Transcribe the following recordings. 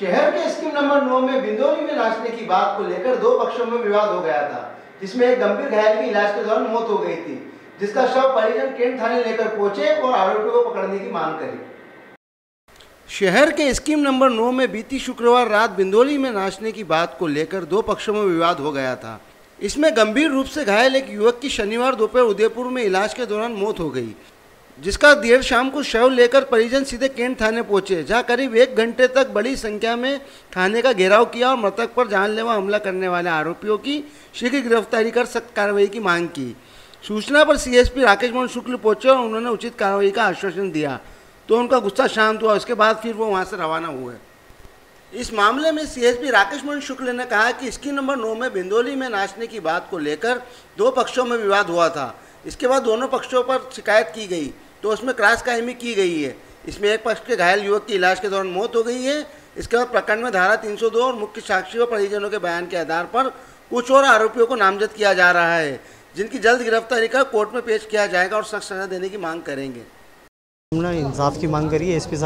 शहर के scheme number 9 में बिंदोली में नाचने की बात को लेकर दो पक्षों में विवाद हो गया था, जिसमें एक गंभीर घायल की इलाज के दौरान मौत हो गई थी, जिसका शव परिजन केंट थाने लेकर पहुंचे और आरोपियों को पकड़ने की मांग करी। शहर के स्कीम नंबर 9 में बीती शुक्रवार रात बिंदोली में नाचने की बात को लेकर दो पक्षों में विवाद हो गया था। इसमें गंभीर रूप से घायल एक युवक की शनिवार दोपहर उदयपुर में इलाज के दौरान मौत हो गई, जिसका देर शाम को शव लेकर परिजन सीधे केंट थाने पहुंचे, जहां करीब 1 घंटे तक बड़ी संख्या में थाने का घेराव किया और मृतक पर जानलेवा हमला करने वाले आरोपियों की शीघ्र गिरफ्तारी कर सख्त कार्रवाई की मांग की। सूचना पर CSP राकेश मोहन शुक्ल पहुंचे और उन्होंने उचित कार्रवाई का आश्वासन दिया तो उनका गुस्सा शांत हुआ। उसके बाद फिर वो वहाँ से रवाना हुए। इस मामले में CSP राकेश मोहन शुक्ल ने कहा कि स्कीम नंबर 9 में बिंदोली में नाचने की बात को लेकर दो पक्षों में विवाद हुआ था। इसके बाद दोनों पक्षों पर शिकायत की गई तो उसमें क्रॉस कायमी की गई है। इसमें एक पक्ष के घायल युवक की इलाज के दौरान मौत हो गई है। इसके बाद प्रकरण में धारा 302 और मुख्य साक्षी व परिजनों के बयान के आधार पर कुछ और आरोपियों को नामजद किया जा रहा है, जिनकी जल्द गिरफ्तारी कर कोर्ट में पेश किया जाएगा और सख्त सजा देने की मांग करेंगे। हमने इंसाफ की मांग करी है। एसपी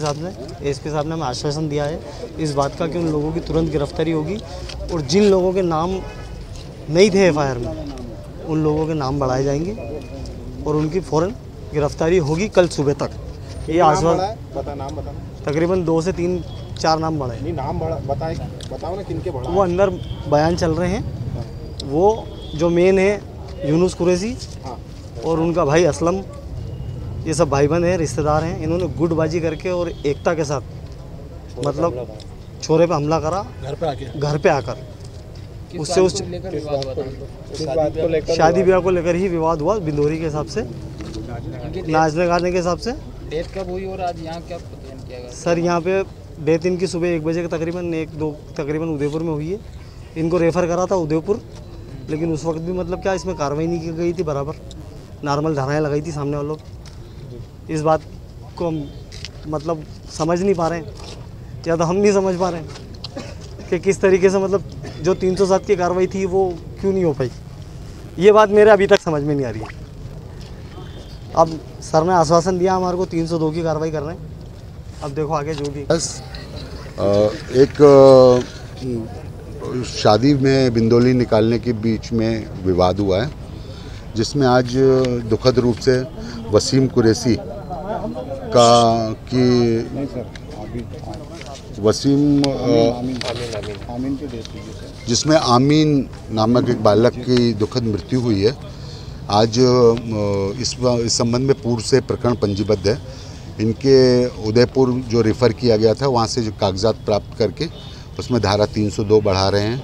साहब ने हमें आश्वासन दिया है इस बात का कि उन लोगों की तुरंत गिरफ्तारी होगी और जिन लोगों के नाम नहीं थे FIR में उन लोगों के नाम बढ़ाए जाएंगे और उनकी फ़ौरन गिरफ्तारी होगी कल सुबह तक। ये आश्वासन तकरीबन 2 से 3-4 नाम बढ़ाए। नाम बताओ ना किनके बढ़ाए। वो अंदर बयान चल रहे हैं। वो जो मेन है यूनुस कुरैशी और उनका भाई असलम, ये सब भाई बहन हैं, रिश्तेदार हैं। इन्होंने गुटबाजी करके और एकता के साथ मतलब छोरे पे हमला करा घर पे आकर उससे उस शादी ब्याह को लेकर ही विवाद हुआ बिंदोरी के हिसाब से, नाचने गाने के हिसाब से। डेथ कब हुई और आज यहाँ क्या किया गया? सर यहाँ पे डेथ इनकी सुबह 1 बजे के तकरीबन 1-2 तकरीबन उदयपुर में हुई है। इनको रेफ़र करा था उदयपुर, लेकिन उस वक्त भी मतलब क्या इसमें कार्रवाई नहीं की गई थी, बराबर नॉर्मल धाराएँ लगाई थी सामने वालों। इस बात को हम मतलब समझ नहीं पा रहे हैं या तो हम नहीं समझ पा रहे हैं कि किस तरीके से मतलब जो 307 की कार्रवाई थी वो क्यों नहीं हो पाई। ये बात मेरे अभी तक समझ में नहीं आ रही है। अब सर ने आश्वासन दिया हमारे को 302 की कार्रवाई कर रहे हैं। अब देखो आगे जो भी एक शादी में बिंदोली निकालने के बीच में विवाद हुआ है, जिसमें आज दुखद रूप से वसीम कुरैशी जिसमें आमीन नामक एक बालक की दुखद मृत्यु हुई है। आज इस संबंध में पूर्व से प्रकरण पंजीबद्ध है। इनके उदयपुर जो रेफ़र किया गया था वहाँ से जो कागजात प्राप्त करके उसमें धारा 302 बढ़ा रहे हैं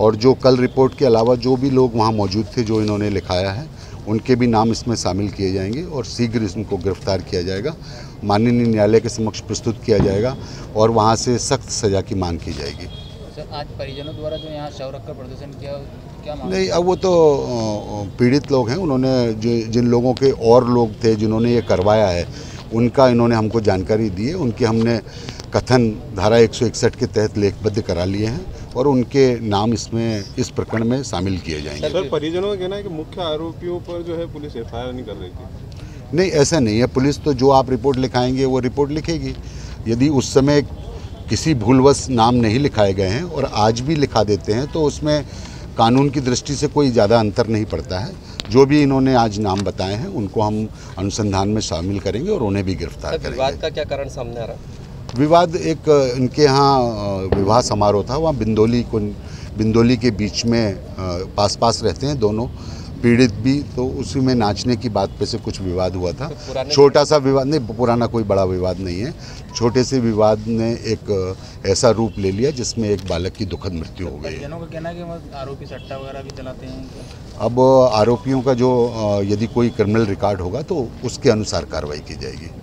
और जो कल रिपोर्ट के अलावा जो भी लोग वहाँ मौजूद थे जो इन्होंने लिखाया है उनके भी नाम इसमें शामिल किए जाएंगे और शीघ्र इनको गिरफ्तार किया जाएगा, माननीय न्यायालय के समक्ष प्रस्तुत किया जाएगा और वहाँ से सख्त सजा की मांग की जाएगी। सर आज परिजनों द्वारा जो यहाँ शव रखकर प्रदर्शन किया क्या मांग? नहीं, अब वो तो पीड़ित लोग हैं, उन्होंने जिन लोगों के और लोग थे जिन्होंने ये करवाया है उनका इन्होंने हमको जानकारी दी है। उनके हमने कथन धारा 161 के तहत लेखबद्ध करा लिए हैं और उनके नाम इसमें इस प्रकरण में शामिल किए जाएंगे। सर परिजनों का कहना है कि मुख्य आरोपियों पर जो है पुलिस FIR नहीं कर रही थी। नहीं, ऐसा नहीं है। पुलिस तो जो आप रिपोर्ट लिखाएंगे वो रिपोर्ट लिखेगी। यदि उस समय किसी भूलवश नाम नहीं लिखाए गए हैं और आज भी लिखा देते हैं तो उसमें कानून की दृष्टि से कोई ज़्यादा अंतर नहीं पड़ता है। जो भी इन्होंने आज नाम बताए हैं उनको हम अनुसंधान में शामिल करेंगे और उन्हें भी गिरफ्तार करेंगे। विवाद का क्या कारण सामने आ रहा है? विवाद एक इनके यहाँ विवाह समारोह था, वहाँ बिंदोली के बीच में पास रहते हैं दोनों पीड़ित भी, तो उसी में नाचने की बात पे से कुछ विवाद हुआ था। तो छोटा सा विवाद नहीं, पुराना कोई बड़ा विवाद नहीं है। छोटे से विवाद ने एक ऐसा रूप ले लिया जिसमें एक बालक की दुखद मृत्यु हो गई। जनों का कहना है कि आरोपी सट्टा वगैरह भी चलाते हैं। अब आरोपियों का जो यदि कोई क्रिमिनल रिकॉर्ड होगा तो उसके अनुसार कार्रवाई की जाएगी।